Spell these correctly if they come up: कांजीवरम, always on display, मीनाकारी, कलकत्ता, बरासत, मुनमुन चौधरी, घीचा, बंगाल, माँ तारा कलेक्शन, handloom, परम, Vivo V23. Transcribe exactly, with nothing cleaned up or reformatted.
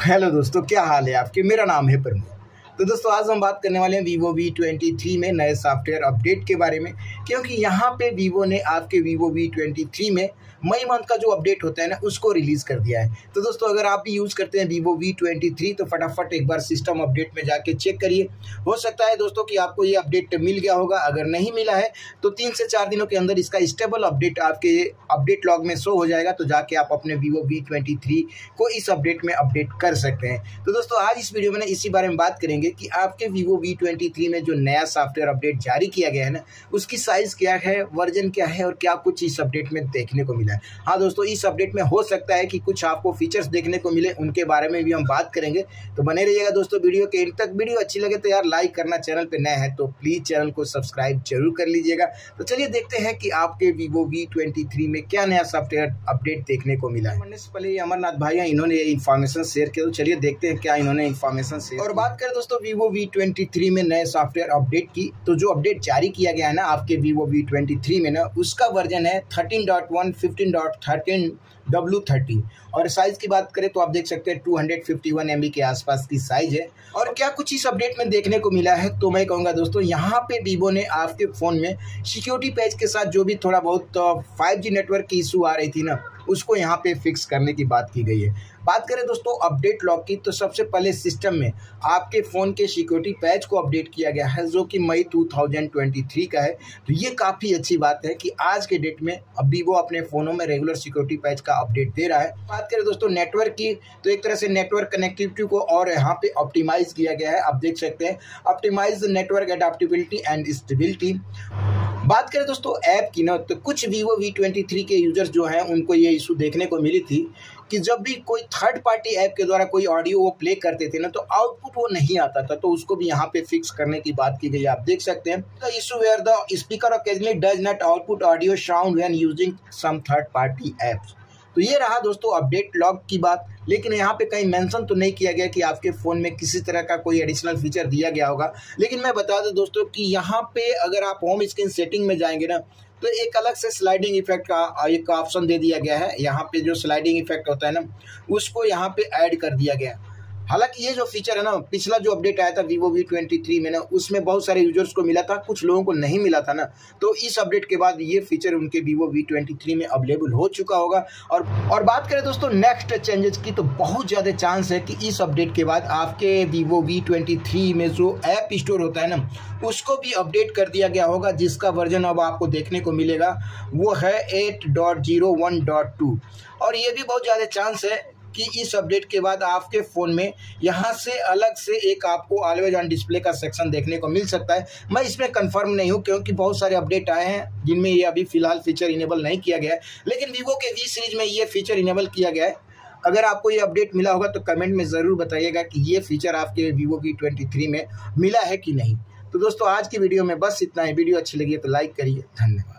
Hello दोस्तों, क्या हाल है आपके। मेरा नाम है परम। तो दोस्तों आज हम बात करने वाले हैं Vivo वी ट्वेंटी थ्री में नए सॉफ्टवेयर अपडेट के बारे में, क्योंकि यहाँ पे Vivo ने आपके Vivo वी ट्वेंटी थ्री में मई मंथ का जो अपडेट होता है ना उसको रिलीज़ कर दिया है। तो दोस्तों अगर आप भी यूज़ करते हैं Vivo वी ट्वेंटी थ्री तो फटाफट एक बार सिस्टम अपडेट में जाके चेक करिए। हो सकता है दोस्तों कि आपको ये अपडेट मिल गया होगा, अगर नहीं मिला है तो तीन से चार दिनों के अंदर इसका स्टेबल अपडेट आपके अपडेट लॉग में शो हो जाएगा, तो जाके आप अपने Vivo वी ट्वेंटी थ्री को इस अपडेट में अपडेट कर सकते हैं। तो दोस्तों आज इस वीडियो में ना इसी बारे में बात करेंगे कि आपके Vivo वी ट्वेंटी थ्री में जो नया सॉफ्टवेयर अपडेट जारी किया गया है ना उसकी साइज क्या है, वर्जन क्या है और क्या कुछ इस अपडेट में देखने को मिला है। हाँ दोस्तों, इस अपडेट में हो सकता है कि कुछ आपको फीचर्स देखने को मिले, उनके बारे में भी हम बात करेंगे, तो बने रहिएगा दोस्तों वीडियो के एंड तक। वीडियो अच्छी लगे तो यार लाइक करना, चैनल पर नया है तो प्लीज चैनल को सब्सक्राइब जरूर कर लीजिएगा। तो चलिए देखते हैं कि आपके Vivo वी ट्वेंटी थ्री में क्या नया सॉफ्टवेयर अपडेट देखने को मिला है। बनने से पहले अमरनाथ भाई हैं, इन्होंने ये इन्फॉर्मेशन शेयर किया, तो चलिए देखते हैं क्या इन्होंने इन्फॉर्मेशन शेयर। और बात करें दोस्तों Vivo वी ट्वेंटी थ्री में नए सॉफ्टवेयर अपडेट की, तो जो अपडेट जारी किया गया है ना आपके Vivo वी ट्वेंटी थ्री में ना उसका वर्जन है thirteen dot one, fifteen dot thirteen, W thirty. और साइज की बात करें तो आप देख सकते हैं टू फिफ्टी वन एम बी के आसपास की साइज है। और क्या कुछ इस अपडेट में देखने को मिला है तो मैं कहूँगा दोस्तों यहाँ पे Vivo ने आपके फ़ोन में सिक्योरिटी पैच के साथ जो भी थोड़ा बहुत फाइव जी नेटवर्क की इशू आ रही थी ना उसको यहाँ पे फिक्स करने की बात की गई है। बात करें दोस्तों अपडेट लॉग की, तो सबसे पहले सिस्टम में आपके फ़ोन के सिक्योरिटी पैच को अपडेट किया गया है जो कि May two thousand twenty three का है। तो ये काफ़ी अच्छी बात है कि आज के डेट में अब Vivo अपने फ़ोनों में रेगुलर सिक्योरिटी पैच का अपडेट दे रहा है। बात करें दोस्तों नेटवर्क की, तो एक तरह से नेटवर्क कनेक्टिविटी को और यहाँ पे ऑप्टिमाइज़ किया गया है। आप देख सकते हैं optimise network adaptability and stability. बात करें दोस्तों ऐप की ना, तो कुछ Vivo वी ट्वेंटी थ्री के यूजर्स जो हैं उनको ये इशू देखने को मिली थी कि जब भी कोई थर्ड पार्टी ऐप के द्वारा कोई ऑडियो वो प्ले करते थे ना तो आउटपुट वो नहीं आता था, तो उसको भी यहाँ पे फिक्स करने की बात की गई। आप देख सकते हैं the issue where the speaker occasionally does not output audio sound when using some third party apps. तो ये रहा दोस्तों अपडेट लॉग की बात, लेकिन यहाँ पे कहीं मेंशन तो नहीं किया गया कि आपके फ़ोन में किसी तरह का कोई एडिशनल फीचर दिया गया होगा। लेकिन मैं बता दूँ दोस्तों कि यहाँ पे अगर आप होम स्क्रीन सेटिंग में जाएंगे ना तो एक अलग से स्लाइडिंग इफेक्ट का एक ऑप्शन दे दिया गया है। यहाँ पे जो स्लाइडिंग इफेक्ट होता है ना उसको यहाँ पे ऐड कर दिया गया है। हालांकि ये जो फीचर है ना पिछला जो अपडेट आया था Vivo वी ट्वेंटी थ्री में ना उसमें बहुत सारे यूजर्स को मिला था, कुछ लोगों को नहीं मिला था ना, तो इस अपडेट के बाद ये फीचर उनके Vivo वी ट्वेंटी थ्री में अवेलेबल हो चुका होगा। और और बात करें दोस्तों नेक्स्ट चेंजेस की, तो बहुत ज़्यादा चांस है कि इस अपडेट के बाद आपके Vivo वी ट्वेंटी थ्री में जो ऐप स्टोर होता है ना उसको भी अपडेट कर दिया गया होगा, जिसका वर्जन अब आपको देखने को मिलेगा वो है eight dot zero one dot two. और ये भी बहुत ज़्यादा चांस है कि इस अपडेट के बाद आपके फ़ोन में यहाँ से अलग से एक आपको ऑलवेज ऑन डिस्प्ले का सेक्शन देखने को मिल सकता है। मैं इसमें कंफर्म नहीं हूँ क्योंकि बहुत सारे अपडेट आए हैं जिनमें ये अभी फ़िलहाल फीचर इनेबल नहीं किया गया है, लेकिन Vivo के वी सीरीज़ में ये फीचर इनेबल किया गया है। अगर आपको ये अपडेट मिला होगा तो कमेंट में ज़रूर बताइएगा कि ये फीचर आपके Vivo वी ट्वेंटी थ्री में मिला है कि नहीं। तो दोस्तों आज की वीडियो में बस इतना ही। वीडियो अच्छी लगी है तो लाइक करिए। धन्यवाद।